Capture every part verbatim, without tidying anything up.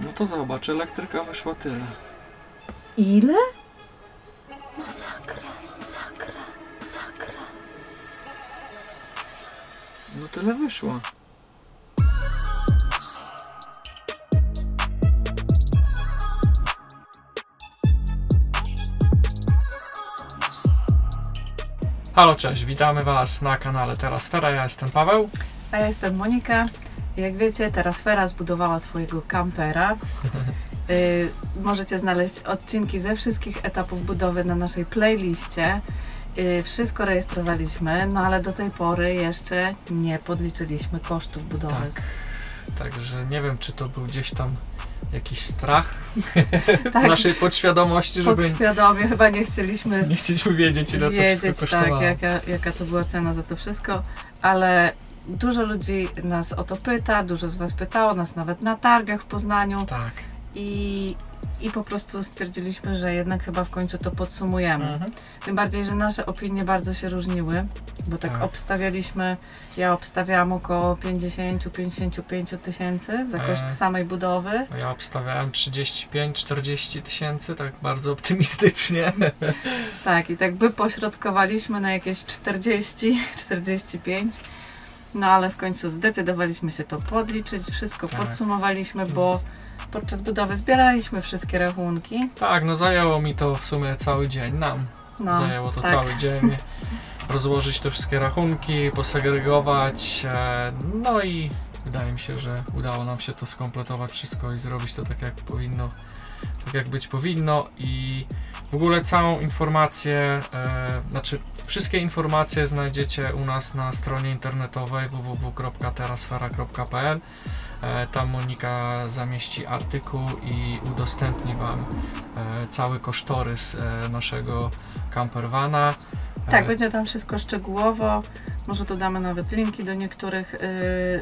No to zobacz, elektryka wyszła tyle. Ile? Masakra, masakra, masakra. No tyle wyszło. Halo, cześć, witamy Was na kanale Terasfera, ja jestem Paweł. A ja jestem Monika. Jak wiecie, Terasfera zbudowała swojego kampera. Yy, możecie znaleźć odcinki ze wszystkich etapów budowy na naszej playliście. Yy, wszystko rejestrowaliśmy, no ale do tej pory jeszcze nie podliczyliśmy kosztów budowy. Tak. Także nie wiem, czy to był gdzieś tam jakiś strach w tak, naszej podświadomości, żeby... Podświadomie chyba nie chcieliśmy... Nie chcieliśmy wiedzieć, ile wiedzieć, to wszystko kosztowało. Tak, jaka, jaka to była cena za to wszystko, ale dużo ludzi nas o to pyta, dużo z Was pytało, nas nawet na targach w Poznaniu. Tak. I, i po prostu stwierdziliśmy, że jednak chyba w końcu to podsumujemy. Mhm. Tym bardziej, że nasze opinie bardzo się różniły, bo tak, tak. obstawialiśmy, ja obstawiałam około pięćdziesiąt do pięćdziesięciu pięciu tysięcy za koszt eee. samej budowy. Ja obstawiałam trzydzieści pięć do czterdziestu tysięcy, tak bardzo optymistycznie. Tak, i tak wypośrodkowaliśmy na jakieś czterdzieści do czterdziestu pięciu. No ale w końcu zdecydowaliśmy się to podliczyć, wszystko tak. podsumowaliśmy, bo podczas budowy zbieraliśmy wszystkie rachunki. Tak, no zajęło mi to w sumie cały dzień, nam no, zajęło to tak. cały dzień. Rozłożyć te wszystkie rachunki, posegregować, no i wydaje mi się, że udało nam się to skompletować wszystko i zrobić to tak, jak powinno, tak jak być powinno. I w ogóle całą informację, e, znaczy wszystkie informacje znajdziecie u nas na stronie internetowej w w w kropka terasfera kropka p l. Tam Monika zamieści artykuł i udostępni Wam cały kosztorys naszego campervana. Tak, będzie tam wszystko szczegółowo. Może dodamy nawet linki do niektórych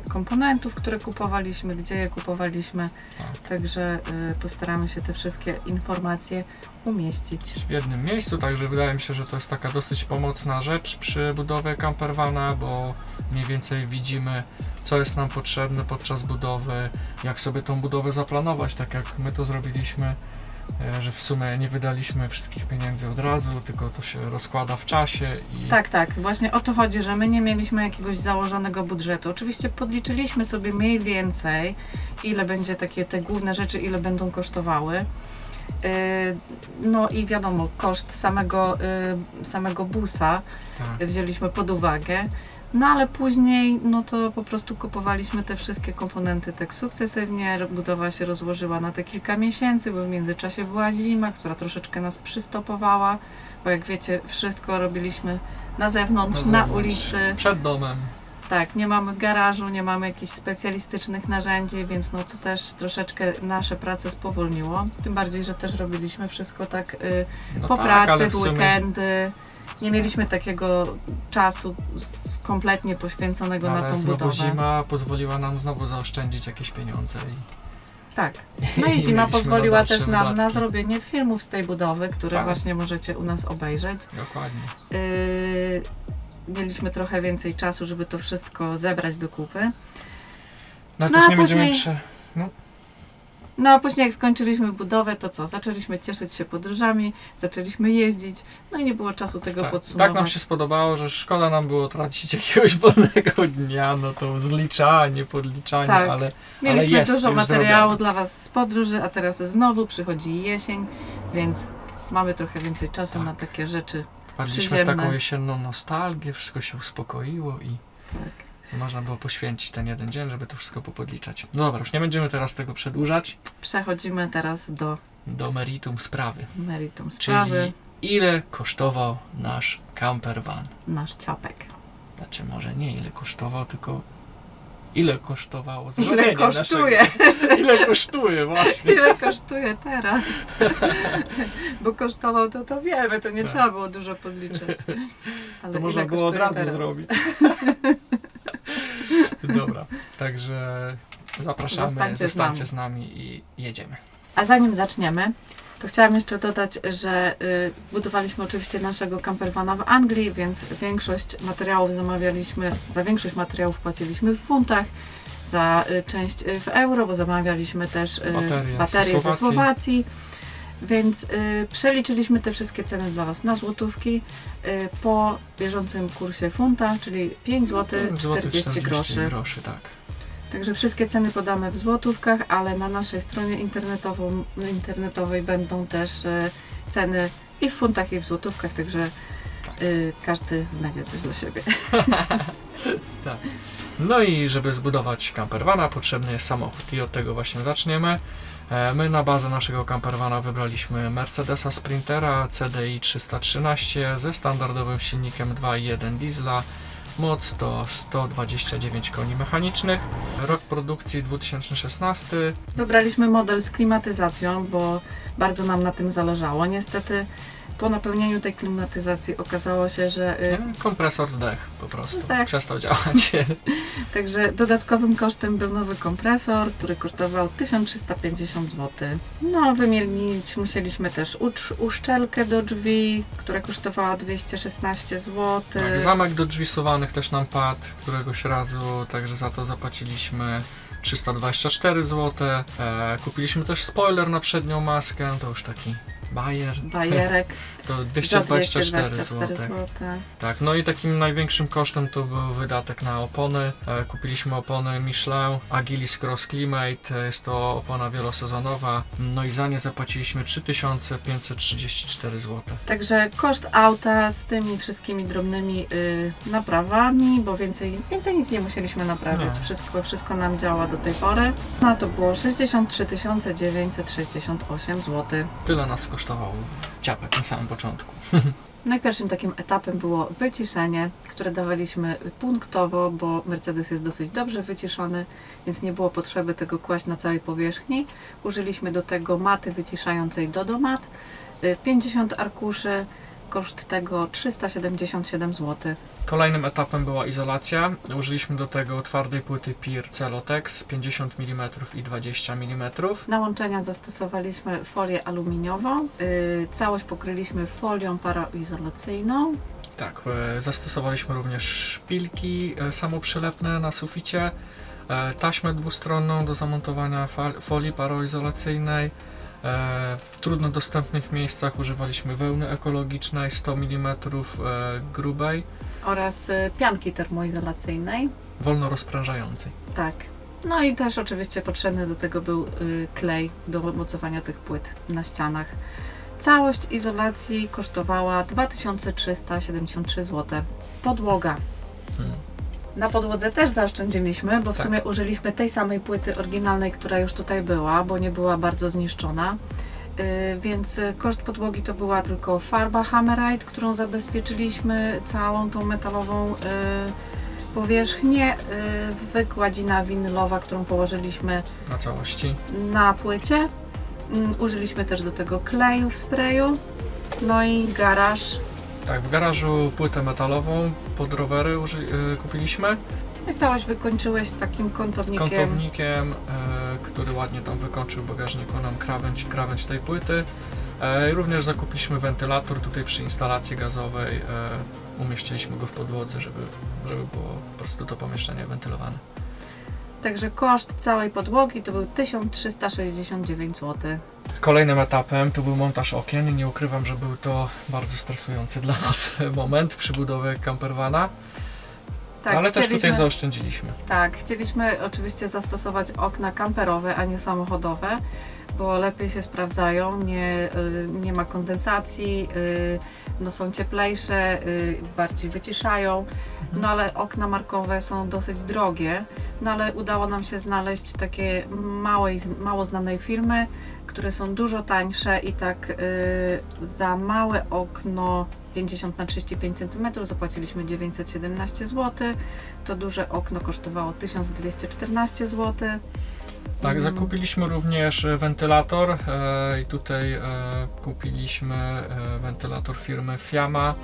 komponentów, które kupowaliśmy, gdzie je kupowaliśmy. Tak. Także postaramy się te wszystkie informacje umieścić w jednym miejscu. Także wydaje mi się, że to jest taka dosyć pomocna rzecz przy budowie campervana, bo mniej więcej widzimy, co jest nam potrzebne podczas budowy, jak sobie tą budowę zaplanować, tak jak my to zrobiliśmy, że w sumie nie wydaliśmy wszystkich pieniędzy od razu, tylko to się rozkłada w czasie. I... Tak, tak, właśnie o to chodzi, że my nie mieliśmy jakiegoś założonego budżetu. Oczywiście podliczyliśmy sobie mniej więcej, ile będzie takie te główne rzeczy, ile będą kosztowały. No i wiadomo, koszt samego, samego busa tak. wzięliśmy pod uwagę. No ale później, no to po prostu kupowaliśmy te wszystkie komponenty tak sukcesywnie, budowa się rozłożyła na te kilka miesięcy, bo w międzyczasie była zima, która troszeczkę nas przystopowała, bo jak wiecie, wszystko robiliśmy na zewnątrz, na, zewnątrz, na ulicy. Przed domem. Tak, nie mamy garażu, nie mamy jakichś specjalistycznych narzędzi, więc no to też troszeczkę nasze prace spowolniło, tym bardziej, że też robiliśmy wszystko tak y, no po tak, pracy, w sumie... weekendy. Nie mieliśmy takiego czasu kompletnie poświęconego ale na tą budowę. Zima pozwoliła nam znowu zaoszczędzić jakieś pieniądze. I... Tak. No i zima pozwoliła też nam na zrobienie filmów z tej budowy, które tak. właśnie możecie u nas obejrzeć. Dokładnie. Yy, mieliśmy trochę więcej czasu, żeby to wszystko zebrać do kupy. No, no, a, nie później... Przy... no. no a później jak skończyliśmy budowę, to co? Zaczęliśmy cieszyć się podróżami, zaczęliśmy jeździć, no i nie było czasu tego tak, podsumować. Tak nam się spodobało, że szkoda nam było tracić jakiegoś wolnego dnia, no to zliczanie, podliczanie, tak. ale mieliśmy ale jest, dużo materiału zrobione. Dla Was z podróży, a teraz znowu przychodzi jesień, więc mamy trochę więcej czasu tak. na takie rzeczy przyziemne. Wpadliśmy w taką jesienną nostalgię, wszystko się uspokoiło i... Tak. Można było poświęcić ten jeden dzień, żeby to wszystko popodliczać. No dobra, już nie będziemy teraz tego przedłużać. Przechodzimy teraz do... Do meritum sprawy. Meritum sprawy. Czyli ile kosztował nasz campervan. Nasz ciapek. Znaczy może nie ile kosztował, tylko ile kosztowało zrobienie ile kosztuje. Naszego... Ile kosztuje właśnie. Ile kosztuje teraz. Bo kosztował to, to wiemy, to nie tak. trzeba było dużo podliczyć. Ale to można było od razu teraz? zrobić. Dobra, także zapraszamy, zostańcie, zostańcie z nami. z nami i jedziemy. A zanim zaczniemy, To chciałam jeszcze dodać, że y, budowaliśmy oczywiście naszego campervana w Anglii, więc większość materiałów zamawialiśmy, za większość materiałów płaciliśmy w funtach, za y, część y, w euro, bo zamawialiśmy też y, baterie, baterie ze Słowacji. Słowacji. Więc y, przeliczyliśmy te wszystkie ceny dla Was na złotówki y, po bieżącym kursie funta, czyli pięć złotych czterdzieści groszy. groszy tak. Także wszystkie ceny podamy w złotówkach, ale na naszej stronie internetowej będą też y, ceny i w funtach, i w złotówkach, także y, każdy znajdzie coś dla siebie. Tak. No i żeby zbudować campervana, potrzebny jest samochód i od tego właśnie zaczniemy. My na bazę naszego campervana wybraliśmy Mercedesa Sprintera C D I trzysta trzynaście ze standardowym silnikiem dwa i jeden diesla, moc to sto dwadzieścia dziewięć koni mechanicznych, rok produkcji dwa tysiące szesnasty. Wybraliśmy model z klimatyzacją, bo bardzo nam na tym zależało. Niestety po napełnieniu tej klimatyzacji okazało się, że... Kompresor zdech po prostu, zdech. Przestał działać. Także dodatkowym kosztem był nowy kompresor, który kosztował tysiąc trzysta pięćdziesiąt złotych. No, wymienić musieliśmy też uszczelkę do drzwi, która kosztowała dwieście szesnaście złotych. Tak, zamek do drzwi suwanych też nam padł któregoś razu, także za to zapłaciliśmy trzysta dwadzieścia cztery złote. E, kupiliśmy też spoiler na przednią maskę, to już taki... Bajer. Bajerek. To dwieście dwadzieścia cztery złote. Tak, no i takim największym kosztem to był wydatek na opony. Kupiliśmy opony Michelin Agilis Cross Climate. Jest to opona wielosezonowa. No i za nie zapłaciliśmy trzy tysiące pięćset trzydzieści cztery złote. Także koszt auta z tymi wszystkimi drobnymi y, naprawami, bo więcej, więcej nic nie musieliśmy naprawiać. Nie. Wszystko, wszystko nam działa do tej pory. No to było sześćdziesiąt trzy tysiące dziewięćset sześćdziesiąt osiem złotych. Tyle nas kosztowało ciapek na samym początku. Najpierwszym takim etapem było wyciszenie, które dawaliśmy punktowo, bo Mercedes jest dosyć dobrze wyciszony, więc nie było potrzeby tego kłaść na całej powierzchni. Użyliśmy do tego maty wyciszającej Dodomat, pięćdziesiąt arkuszy, koszt tego trzysta siedemdziesiąt siedem złotych. Kolejnym etapem była izolacja. Użyliśmy do tego twardej płyty PIR CELOTEX pięćdziesiąt milimetrów i dwadzieścia milimetrów. Na łączenia zastosowaliśmy folię aluminiową. Yy, całość pokryliśmy folią paroizolacyjną. Tak, yy, zastosowaliśmy również szpilki yy, samoprzylepne na suficie, yy, taśmę dwustronną do zamontowania folii paroizolacyjnej. W trudno dostępnych miejscach używaliśmy wełny ekologicznej sto milimetrów grubej oraz pianki termoizolacyjnej wolno rozprężającej. Tak. No i też oczywiście potrzebny do tego był klej do mocowania tych płyt na ścianach. Całość izolacji kosztowała dwa tysiące trzysta siedemdziesiąt trzy złote. Podłoga. Hmm. Na podłodze też zaoszczędziliśmy, bo w tak. sumie użyliśmy tej samej płyty oryginalnej, która już tutaj była, bo nie była bardzo zniszczona. Yy, więc koszt podłogi to była tylko farba Hammerite, którą zabezpieczyliśmy całą tą metalową yy, powierzchnię, yy, wykładzina winylowa, którą położyliśmy na całości na płycie. Yy, użyliśmy też do tego kleju w sprayu, no i garaż. Tak, w garażu płytę metalową pod rowery yy, kupiliśmy. I całość wykończyłeś takim kątownikiem. Kątownikiem, yy, który ładnie tam wykończył w bagażniku nam krawędź, krawędź tej płyty. Yy, również zakupiliśmy wentylator tutaj przy instalacji gazowej. Yy, umieściliśmy go w podłodze, żeby, żeby było po prostu to pomieszczenie wentylowane. Także koszt całej podłogi to był tysiąc trzysta sześćdziesiąt dziewięć złotych. Kolejnym etapem to był montaż okien. Nie ukrywam, że był to bardzo stresujący dla nas moment przy budowie campervana, tak, ale też tutaj zaoszczędziliśmy. Tak, chcieliśmy oczywiście zastosować okna kamperowe, a nie samochodowe, bo lepiej się sprawdzają, nie, nie ma kondensacji, no są cieplejsze, bardziej wyciszają, no ale okna markowe są dosyć drogie, no ale udało nam się znaleźć takie małej, mało znanej firmy, które są dużo tańsze i tak za małe okno pięćdziesiąt na trzydzieści pięć centymetrów zapłaciliśmy dziewięćset siedemnaście złotych, to duże okno kosztowało tysiąc dwieście czternaście złotych. Tak, zakupiliśmy również wentylator e, i tutaj e, kupiliśmy e, wentylator firmy Fiamma.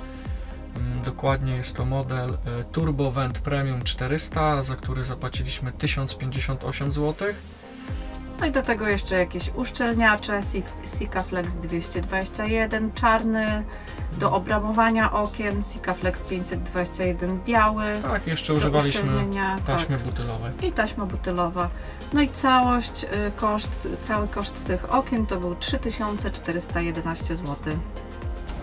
E, dokładnie jest to model e, TurboVent Premium czterysta, za który zapłaciliśmy tysiąc pięćdziesiąt osiem złotych. No i do tego jeszcze jakieś uszczelniacze, Sikaflex dwieście dwadzieścia jeden czarny, do obramowania okien, Sikaflex pięćset dwadzieścia jeden biały. Tak, jeszcze używaliśmy taśmy tak. butylowej. I taśma butylowa. No i całość, koszt, cały koszt tych okien to był trzy tysiące czterysta jedenaście złotych.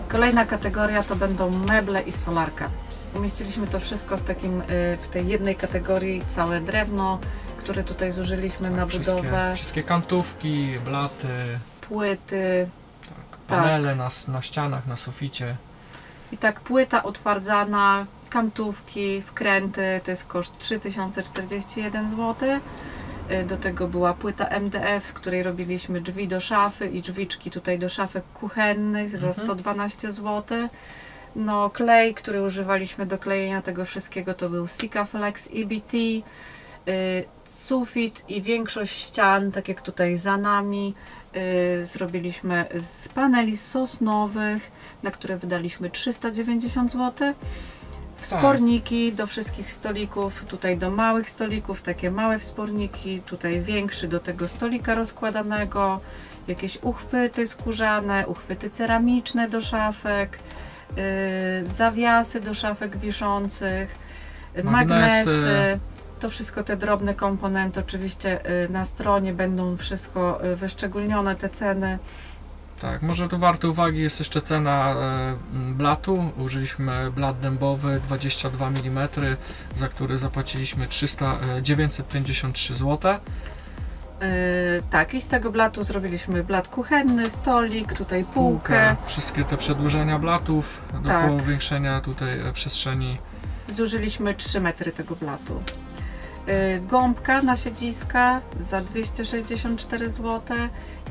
Kolejna kategoria to będą meble i stolarka. Umieściliśmy to wszystko w, takim, w tej jednej kategorii, całe drewno, które tutaj zużyliśmy tak, na wszystkie, budowę. Wszystkie kantówki, blaty, płyty, tak, panele tak. Na, na ścianach, na suficie. I tak płyta otwardzana, kantówki, wkręty, to jest koszt trzy tysiące czterdzieści jeden złotych. Do tego była płyta M D F, z której robiliśmy drzwi do szafy i drzwiczki tutaj do szafek kuchennych mhm. za sto dwanaście złotych. No, klej, który używaliśmy do klejenia tego wszystkiego, to był Sikaflex E B T. Y, sufit i większość ścian, tak jak tutaj za nami, y, zrobiliśmy z paneli sosnowych, na które wydaliśmy trzysta dziewięćdziesiąt złotych. Wsporniki do wszystkich stolików, tutaj do małych stolików, takie małe wsporniki, tutaj większy do tego stolika rozkładanego, jakieś uchwyty skórzane, uchwyty ceramiczne do szafek, y, zawiasy do szafek wiszących, magnesy, magnesy. To wszystko te drobne komponenty, oczywiście na stronie będą wszystko wyszczególnione, te ceny. Tak, może tu warte uwagi jest jeszcze cena blatu. Użyliśmy blat dębowy dwadzieścia dwa milimetry, za który zapłaciliśmy dziewięćset pięćdziesiąt trzy złote. Yy, tak, i z tego blatu zrobiliśmy blat kuchenny, stolik, tutaj półkę. Półka. Wszystkie te przedłużenia blatów do tak. powiększenia tutaj przestrzeni. Zużyliśmy trzy metry tego blatu. Gąbka na siedziska za dwieście sześćdziesiąt cztery złote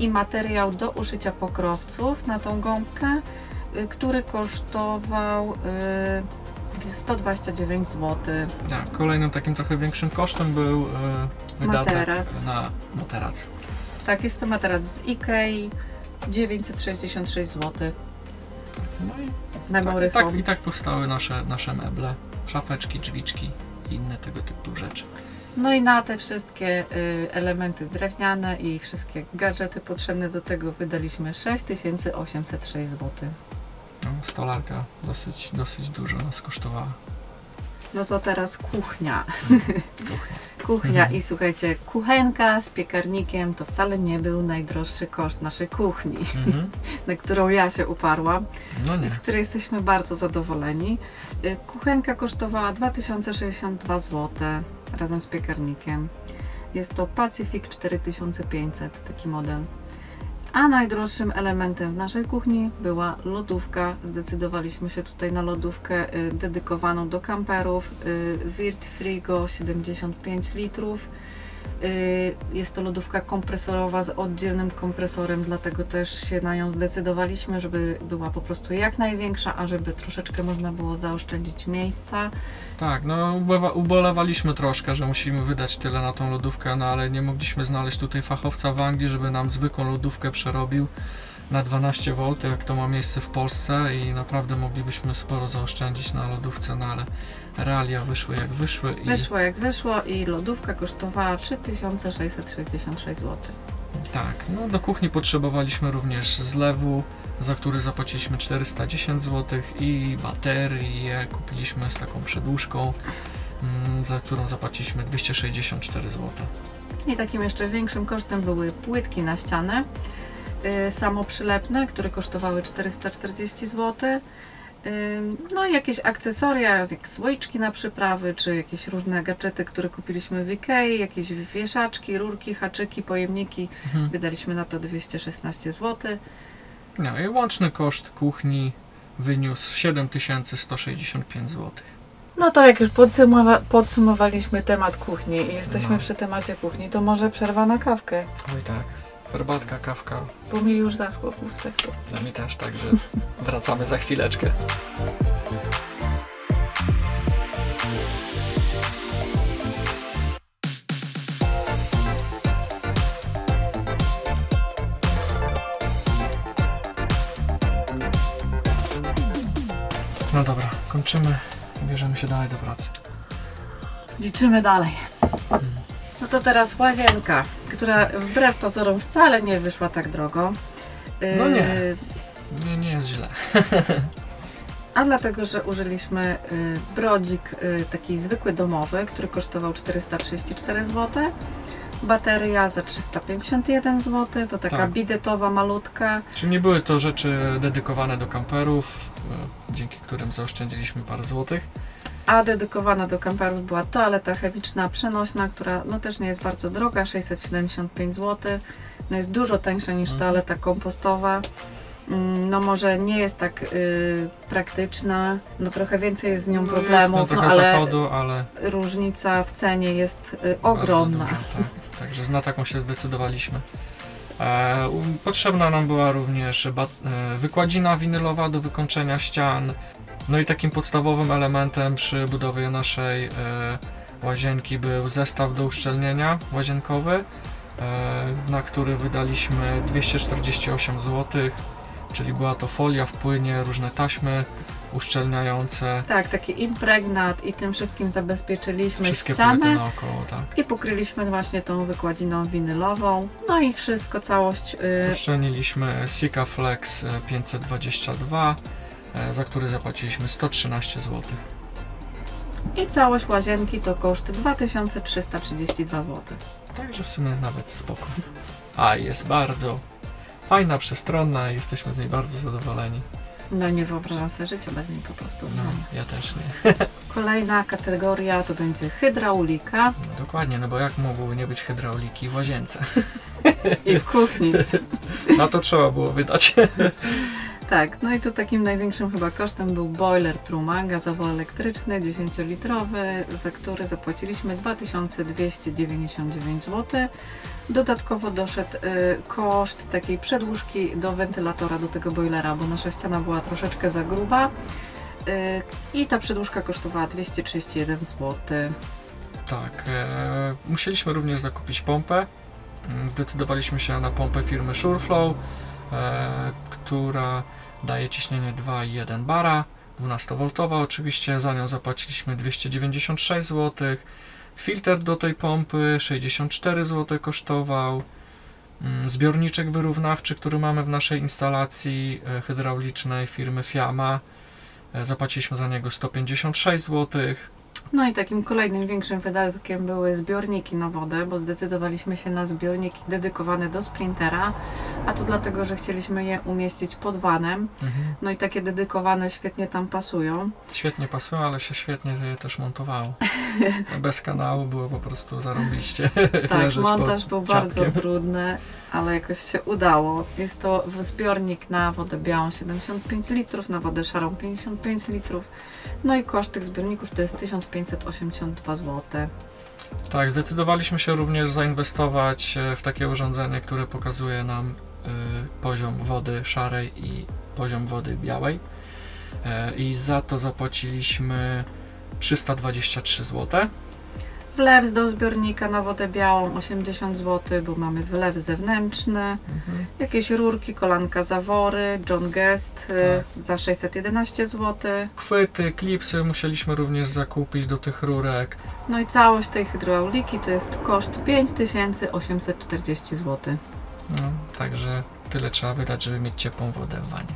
i materiał do uszycia pokrowców na tą gąbkę, który kosztował sto dwadzieścia dziewięć złotych. Tak, kolejnym takim trochę większym kosztem był wydatek materac. na materac. Tak, jest to materac z Ikei, dziewięćset sześćdziesiąt sześć złotych. No i, memory tak, i, tak, i tak powstały nasze, nasze meble, szafeczki, drzwiczki. Inne tego typu rzeczy. No i na te wszystkie y, elementy drewniane i wszystkie gadżety potrzebne do tego wydaliśmy sześć tysięcy osiemset sześć złotych. No, stolarka dosyć, dosyć dużo nas kosztowała. No to teraz kuchnia. Kuchnia, kuchnia. I słuchajcie, kuchenka z piekarnikiem to wcale nie był najdroższy koszt naszej kuchni, na którą ja się uparłam no i z której jesteśmy bardzo zadowoleni. Kuchenka kosztowała dwa tysiące sześćdziesiąt dwa złote razem z piekarnikiem. Jest to Pacific cztery tysiące pięćset, taki model. A najdroższym elementem w naszej kuchni była lodówka. Zdecydowaliśmy się tutaj na lodówkę dedykowaną do kamperów Vitrifrigo siedemdziesiąt pięć litrów. Jest to lodówka kompresorowa z oddzielnym kompresorem, dlatego też się na nią zdecydowaliśmy, żeby była po prostu jak największa, a żeby troszeczkę można było zaoszczędzić miejsca. Tak, no ubolewaliśmy troszkę, że musimy wydać tyle na tą lodówkę, no ale nie mogliśmy znaleźć tutaj fachowca w Anglii, żeby nam zwykłą lodówkę przerobił na dwanaście wolt, jak to ma miejsce w Polsce i naprawdę moglibyśmy sporo zaoszczędzić na lodówce, no ale realia wyszły jak wyszły. I... Wyszło jak wyszło i lodówka kosztowała trzy tysiące sześćset sześćdziesiąt sześć złotych. Tak, no do kuchni potrzebowaliśmy również zlewu, za który zapłaciliśmy czterysta dziesięć złotych i baterię kupiliśmy z taką przedłużką, za którą zapłaciliśmy dwieście sześćdziesiąt cztery złote. I takim jeszcze większym kosztem były płytki na ścianę. Samoprzylepne, które kosztowały czterysta czterdzieści złotych. No i jakieś akcesoria, jak słoiczki na przyprawy, czy jakieś różne gadżety, które kupiliśmy w Ikei, jakieś wieszaczki, rurki, haczyki, pojemniki. Mhm. Wydaliśmy na to dwieście szesnaście złotych. No i łączny koszt kuchni wyniósł siedem tysięcy sto sześćdziesiąt pięć złotych. No to jak już podsumowa podsumowaliśmy temat kuchni i jesteśmy no. przy temacie kuchni, to może przerwa na kawkę. Oj tak. Herbatka, kawka. Bo mi już zaschło w ustach. Dla mnie też, także wracamy za chwileczkę. No dobra, kończymy. Bierzemy się dalej do pracy. Liczymy dalej. Hmm. No to teraz łazienka, która wbrew pozorom wcale nie wyszła tak drogo. No nie, nie, nie jest źle. A dlatego, że użyliśmy brodzik taki zwykły domowy, który kosztował czterysta trzydzieści cztery złote. Bateria za trzysta pięćdziesiąt jeden złoty, to taka tak. bidetowa, malutka. Czyli nie były to rzeczy dedykowane do kamperów, dzięki którym zaoszczędziliśmy parę złotych. A dedykowana do kamperów była toaleta chemiczna, przenośna, która no też nie jest bardzo droga, sześćset siedemdziesiąt pięć złotych. No jest dużo tańsza niż toaleta kompostowa. No może nie jest tak y, praktyczna, no trochę więcej jest z nią no problemów, jest, no, no, ale, zachodu, ale różnica w cenie jest y, ogromna. Duża, tak. Także na taką się zdecydowaliśmy. E, potrzebna nam była również wykładzina winylowa do wykończenia ścian. No i takim podstawowym elementem przy budowie naszej y, łazienki był zestaw do uszczelnienia łazienkowy, y, na który wydaliśmy dwieście czterdzieści osiem złotych. Czyli była to folia w płynie, różne taśmy uszczelniające. Tak, taki impregnat i tym wszystkim zabezpieczyliśmy wszystkie ściany naokoło, tak. I pokryliśmy właśnie tą wykładziną winylową. No i wszystko, całość... Yy... Uszczelniliśmy Sikaflex pięćset dwadzieścia dwa, yy, za który zapłaciliśmy sto trzynaście złotych. I całość łazienki to koszt dwa tysiące trzysta trzydzieści dwa złote. Także w sumie nawet spoko. A jest bardzo... fajna, przestronna, jesteśmy z niej bardzo zadowoleni. No nie wyobrażam sobie życia bez niej po prostu. No, no. Ja też nie. Kolejna kategoria to będzie hydraulika. No, dokładnie, no bo jak mogłoby nie być hydrauliki w łazience? I w kuchni. Na to trzeba było wydać. Tak, no i tu takim największym chyba kosztem był boiler Truma, gazowo-elektryczny, dziesięciolitrowy, za który zapłaciliśmy dwa tysiące dwieście dziewięćdziesiąt dziewięć złotych. Dodatkowo doszedł y, koszt takiej przedłużki do wentylatora, do tego boilera, bo nasza ściana była troszeczkę za gruba y, i ta przedłużka kosztowała dwieście trzydzieści jeden złotych. Tak, e, musieliśmy również zakupić pompę. Zdecydowaliśmy się na pompę firmy Shurflo, e, która daje ciśnienie dwa i jeden bara, dwanaście woltowa oczywiście, za nią zapłaciliśmy dwieście dziewięćdziesiąt sześć złotych. Filtr do tej pompy sześćdziesiąt cztery złote kosztował. Zbiorniczek wyrównawczy, który mamy w naszej instalacji hydraulicznej firmy Fiamma, zapłaciliśmy za niego sto pięćdziesiąt sześć złotych. No i takim kolejnym większym wydatkiem były zbiorniki na wodę, bo zdecydowaliśmy się na zbiorniki dedykowane do Sprintera, a to dlatego, że chcieliśmy je umieścić pod vanem. Mhm. No i takie dedykowane świetnie tam pasują. Świetnie pasują, ale się świetnie je też montowało. Bez kanału było po prostu zarobiście. Tak, montaż był czapkiem. Bardzo trudny, ale jakoś się udało. Jest to zbiornik na wodę białą siedemdziesiąt pięć litrów, na wodę szarą pięćdziesiąt pięć litrów. No i koszt tych zbiorników to jest tysiąc pięćset osiemdziesiąt dwa złote. Tak, zdecydowaliśmy się również zainwestować w takie urządzenie, które pokazuje nam y, poziom wody szarej i poziom wody białej. Y, I za to zapłaciliśmy trzysta dwadzieścia trzy złote. Wlew do zbiornika na wodę białą osiemdziesiąt złotych, bo mamy wylew zewnętrzny, mhm. Jakieś rurki, kolanka, zawory, John Guest tak. za sześćset jedenaście złotych. Chwyty, klipsy musieliśmy również zakupić do tych rurek. No i całość tej hydrauliki to jest koszt pięć tysięcy osiemset czterdzieści złotych. No, także tyle trzeba wydać, żeby mieć ciepłą wodę w wanie.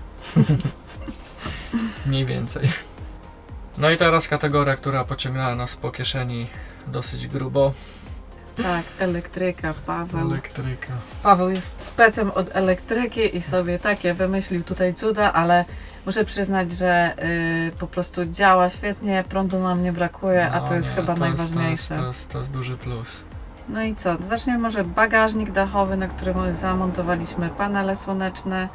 Mniej więcej. No i teraz kategoria, która pociągnęła nas po kieszeni dosyć grubo. Tak, elektryka, Paweł. Elektryka. Paweł jest specem od elektryki i sobie takie wymyślił tutaj cuda, ale muszę przyznać, że y, po prostu działa świetnie, prądu nam nie brakuje, no, a to jest nie, chyba to najważniejsze. Jest, to, jest, to, jest, to jest duży plus. No i co? Zaczniemy może bagażnik dachowy, na którym zamontowaliśmy panele słoneczne,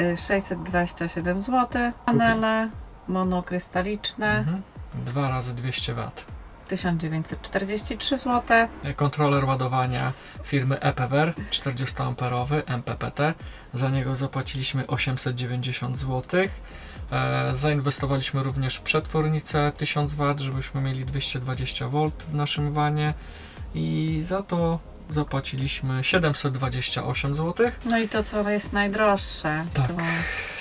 y, sześćset dwadzieścia siedem złotych, panele Kupi. monokrystaliczne. Mhm. dwa razy dwieście watów. tysiąc dziewięćset czterdzieści trzy złote. Kontroler ładowania firmy E P W R czterdziestoamperowy M P P T. Za niego zapłaciliśmy osiemset dziewięćdziesiąt złotych. E, zainwestowaliśmy również w przetwornicę tysiąc watów, żebyśmy mieli dwieście dwadzieścia woltów w naszym vanie. I za to zapłaciliśmy siedemset dwadzieścia osiem złotych. No i to, co jest najdroższe. Tak. To...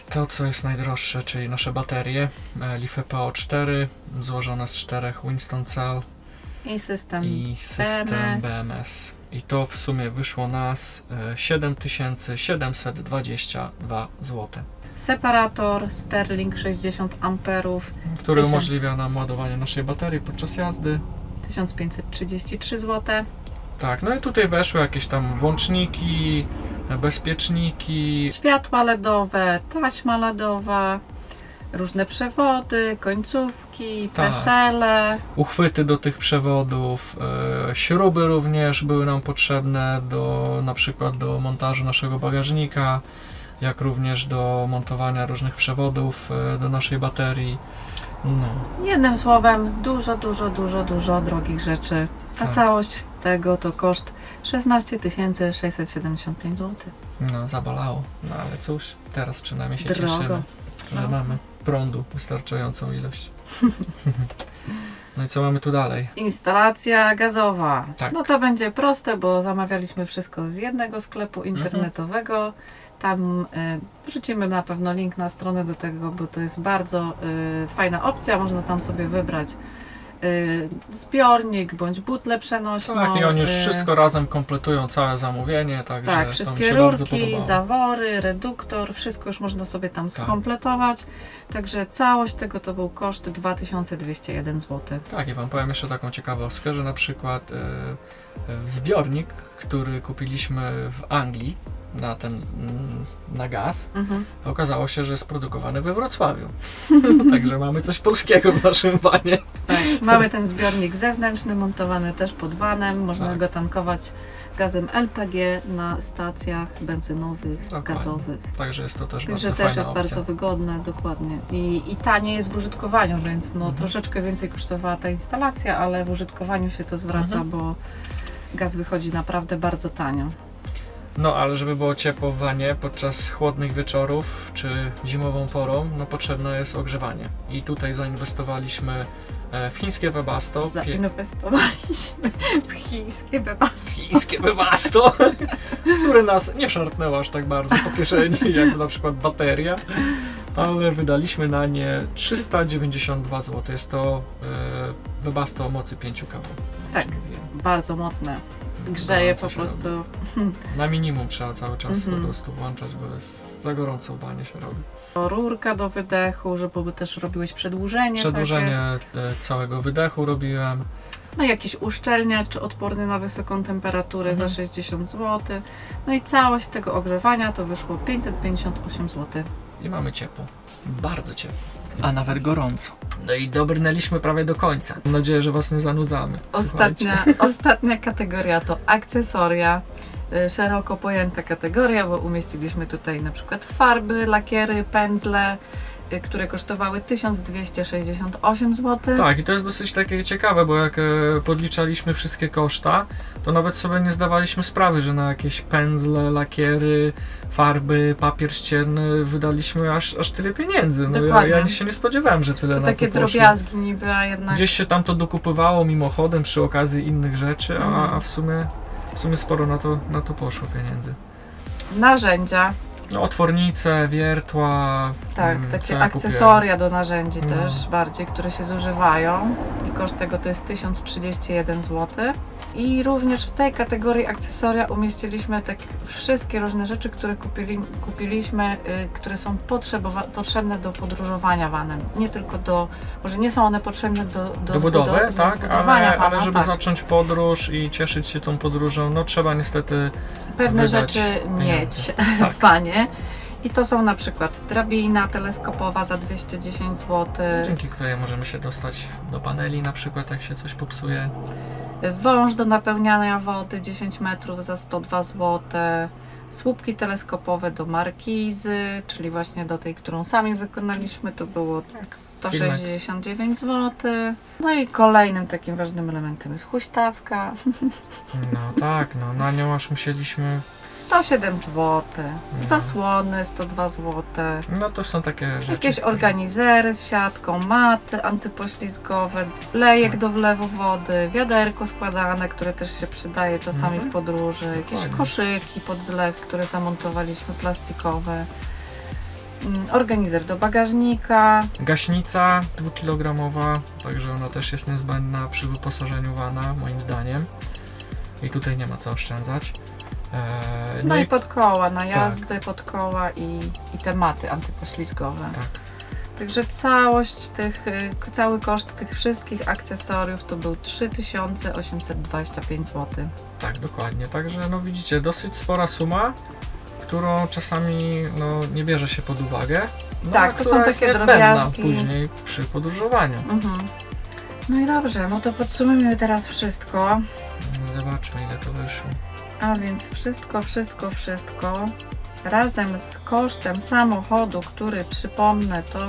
To, co jest najdroższe, czyli nasze baterie LiFePO cztery, złożone z czterech Winston Cell. I system, I system B M S. B M S. I to w sumie wyszło nas siedem tysięcy siedemset dwadzieścia dwa złote. Separator Sterling sześćdziesiąt amperów, który umożliwia nam ładowanie naszej baterii podczas jazdy. tysiąc pięćset trzydzieści trzy złote. Tak, no i tutaj weszły jakieś tam włączniki, bezpieczniki, światła LEDowe, taśma LEDowa, różne przewody, końcówki, tak, peszele, uchwyty do tych przewodów, e, śruby również były nam potrzebne do, na przykład do montażu naszego bagażnika, jak również do montowania różnych przewodów e, do naszej baterii. No. Jednym słowem, dużo, dużo, dużo, dużo drogich rzeczy, a tak, całość tego to koszt szesnaście tysięcy sześćset siedemdziesiąt pięć złotych. No, zabolało, no ale cóż, teraz przynajmniej się drogo cieszymy, że mamy prądu wystarczającą ilość. No i co mamy tu dalej? Instalacja gazowa. Tak. No to będzie proste, bo zamawialiśmy wszystko z jednego sklepu internetowego. Mhm. Tam y, wrzucimy na pewno link na stronę do tego, bo to jest bardzo y, fajna opcja. Można tam sobie wybrać y, zbiornik bądź butlę przenośną. Tak, i oni już y, wszystko razem kompletują całe zamówienie. Także tak, wszystkie rurki, zawory, reduktor, wszystko już można sobie tam skompletować. Tak. Także całość tego to był koszt dwa tysiące dwieście jeden złotych. Tak, i Wam powiem jeszcze taką ciekawostkę, że na przykład y, y, zbiornik, który kupiliśmy w Anglii, na ten, na gaz, mhm, okazało się, że jest produkowany we Wrocławiu. Także mamy coś polskiego w naszym vanie. Tak, mamy ten zbiornik zewnętrzny, montowany też pod vanem. Można tak go tankować gazem L P G na stacjach benzynowych, dokładnie, gazowych. Także jest to też Także bardzo fajna Także też jest opcja. bardzo wygodne, dokładnie. I, i tanie jest w użytkowaniu, więc no, mhm, troszeczkę więcej kosztowała ta instalacja, ale w użytkowaniu się to zwraca, mhm, bo gaz wychodzi naprawdę bardzo tanio. No, ale żeby było ciepło w wanie podczas chłodnych wieczorów czy zimową porą, no potrzebne jest ogrzewanie. I tutaj zainwestowaliśmy w chińskie Webasto. Zainwestowaliśmy w chińskie Webasto. W chińskie Webasto, które nas nie szarpnęło aż tak bardzo po kieszeni, jak na przykład bateria. Ale wydaliśmy na nie trzysta dziewięćdziesiąt dwa złote. Jest to Webasto o mocy pięć kW. Tak, bardzo mocne. Grzeje no, po prostu. Robi. Na minimum trzeba cały czas mm-hmm. po prostu włączać, bo jest za gorąco w wanie się robi. Rurka do wydechu, żeby też robiłeś przedłużenie. Przedłużenie takie całego wydechu robiłem. No jakiś uszczelniacz odporny na wysoką temperaturę mhm. za sześćdziesiąt złotych. No i całość tego ogrzewania to wyszło pięćset pięćdziesiąt osiem złotych. I mamy ciepło. Bardzo ciepło. A nawet gorąco. No i dobrnęliśmy prawie do końca. Mam nadzieję, że Was nie zanudzamy. Ostatnia, ostatnia kategoria to akcesoria. Szeroko pojęta kategoria, bo umieściliśmy tutaj na przykład farby, lakiery, pędzle, które kosztowały tysiąc dwieście sześćdziesiąt osiem złotych. Tak, i to jest dosyć takie ciekawe, bo jak podliczaliśmy wszystkie koszta, to nawet sobie nie zdawaliśmy sprawy, że na jakieś pędzle, lakiery, farby, papier ścierny wydaliśmy aż, aż tyle pieniędzy. No ja, ja się nie spodziewałem, że tyle na to takie to drobiazgi niby, a jednak... Gdzieś się tam to dokupywało mimochodem przy okazji innych rzeczy, mhm. a, a w sumie, w sumie sporo na to, na to poszło pieniędzy. Narzędzia. No, otwornice, wiertła. Tak, takie akcesoria do narzędzi no. też bardziej, które się zużywają. I koszt tego to jest tysiąc trzydzieści jeden złotych. I również w tej kategorii akcesoria umieściliśmy tak wszystkie różne rzeczy, które kupili, kupiliśmy, y, które są potrzebne do podróżowania vanem. Nie tylko do, może nie są one potrzebne do, do, do budowy, do, do tak, zbudowania ale, vana, ale żeby tak. zacząć podróż i cieszyć się tą podróżą, no trzeba niestety pewne rzeczy mieć tak. w vanie. I to są na przykład drabina teleskopowa za dwieście dziesięć złotych, dzięki której możemy się dostać do paneli na przykład, jak się coś popsuje. Wąż do napełniania wody dziesięć metrów za sto dwa złote. Słupki teleskopowe do markizy, czyli właśnie do tej, którą sami wykonaliśmy, to było sto sześćdziesiąt dziewięć złotych. No i kolejnym takim ważnym elementem jest huśtawka. No tak, no na nią aż musieliśmy... sto siedem złotych, no. Zasłony sto dwa złote. No to są takie rzeczy. Jakieś organizery z siatką, maty antypoślizgowe, lejek tak. do wlewu wody, wiaderko składane, które też się przydaje czasami mhm. w podróży, jakieś koszyki pod zlew, które zamontowaliśmy, plastikowe. organizer do bagażnika. Gaśnica dwukilogramowa, także ona też jest niezbędna przy wyposażeniu vana, moim zdaniem. I tutaj nie ma co oszczędzać. Eee, no, no i podkoła na jazdy, tak. podkoła i, i te maty antypoślizgowe. Tak. Także całość tych, cały koszt tych wszystkich akcesoriów to był trzy tysiące osiemset dwadzieścia pięć złotych. Tak, dokładnie. Także no widzicie, dosyć spora suma, którą czasami no, nie bierze się pod uwagę. No, tak, to są takie drobiazgi później przy podróżowaniu. Mhm. No i dobrze, no to podsumujmy teraz wszystko. Zobaczmy, ile to wyszło. A więc wszystko, wszystko, wszystko razem z kosztem samochodu, który przypomnę, to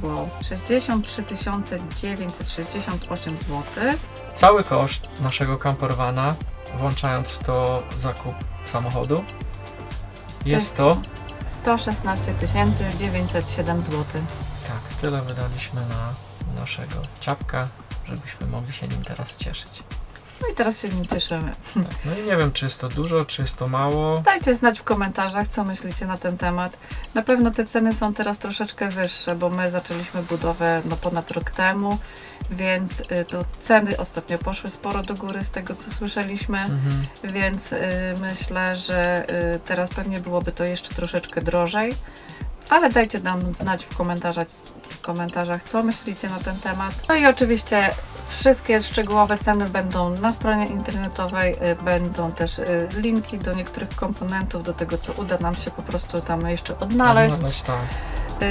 było sześćdziesiąt trzy tysiące dziewięćset sześćdziesiąt osiem złotych. Cały koszt naszego campervana, włączając to zakup samochodu, jest to sto szesnaście tysięcy dziewięćset siedem złotych. Tak, tyle wydaliśmy na naszego ciapka, żebyśmy mogli się nim teraz cieszyć. No i teraz się nim cieszymy. Tak, no i nie wiem, czy jest to dużo, czy jest to mało. Dajcie znać w komentarzach, co myślicie na ten temat. Na pewno te ceny są teraz troszeczkę wyższe, bo my zaczęliśmy budowę no, ponad rok temu, więc y, to ceny ostatnio poszły sporo do góry z tego, co słyszeliśmy, mhm. więc y, myślę, że y, teraz pewnie byłoby to jeszcze troszeczkę drożej. Ale dajcie nam znać w komentarzach, w komentarzach, co myślicie na ten temat. No i oczywiście wszystkie szczegółowe ceny będą na stronie internetowej, będą też linki do niektórych komponentów, do tego, co uda nam się po prostu tam jeszcze odnaleźć. odnaleźć tak. Yy,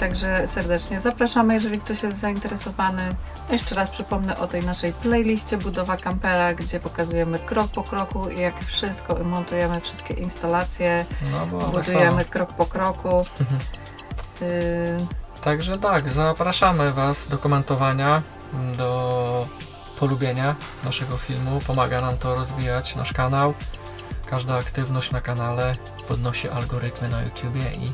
także serdecznie zapraszamy, jeżeli ktoś jest zainteresowany. Jeszcze raz przypomnę o tej naszej playliście Budowa Kampera, gdzie pokazujemy krok po kroku i jak wszystko montujemy, wszystkie instalacje, no budujemy krok po kroku. yy. Także tak, zapraszamy Was do komentowania, do polubienia naszego filmu. Pomaga nam to rozwijać nasz kanał. Każda aktywność na kanale podnosi algorytmy na YouTubie i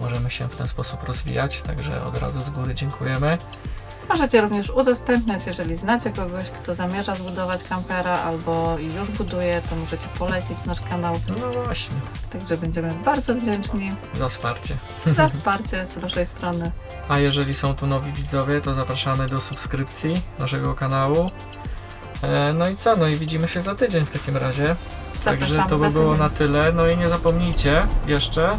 możemy się w ten sposób rozwijać, także od razu z góry dziękujemy. Możecie również udostępniać, jeżeli znacie kogoś, kto zamierza zbudować kampera albo już buduje, to możecie polecić nasz kanał. No właśnie. Także będziemy bardzo wdzięczni. Za wsparcie. Za wsparcie z naszej strony. A jeżeli są tu nowi widzowie, to zapraszamy do subskrypcji naszego kanału. E, no i co? No i widzimy się za tydzień w takim razie. Zapraszamy. Także to by było na tyle. No i nie zapomnijcie jeszcze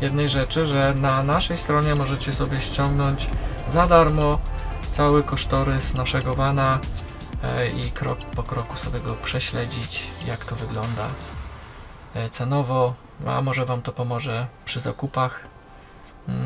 jednej rzeczy, że na naszej stronie możecie sobie ściągnąć za darmo cały kosztorys naszego vana i krok po kroku sobie go prześledzić, jak to wygląda cenowo, a może Wam to pomoże przy zakupach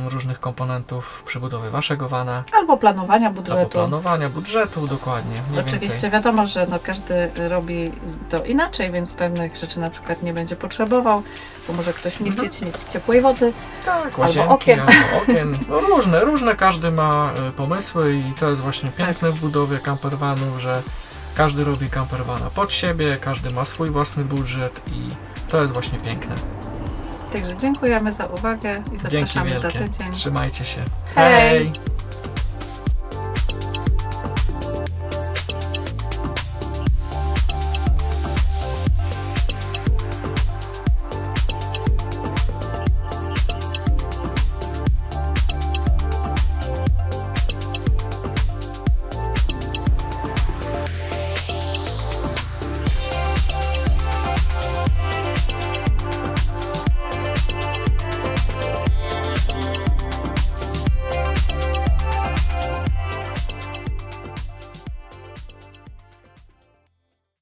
różnych komponentów, przy budowie Waszego vana. Albo planowania budżetu. Albo planowania budżetu, dokładnie. Oczywiście więcej. Wiadomo, że no każdy robi to inaczej, więc pewnych rzeczy na przykład nie będzie potrzebował, bo może ktoś nie mhm. chcieć mieć ciepłej wody, tak, albo okien. Albo okien. No, różne, różne, każdy ma y, pomysły i to jest właśnie piękne w budowie campervanu, że każdy robi campervana pod siebie, każdy ma swój własny budżet i to jest właśnie piękne. Także dziękujemy za uwagę i zapraszamy za tydzień. Trzymajcie się. Hej! Hej.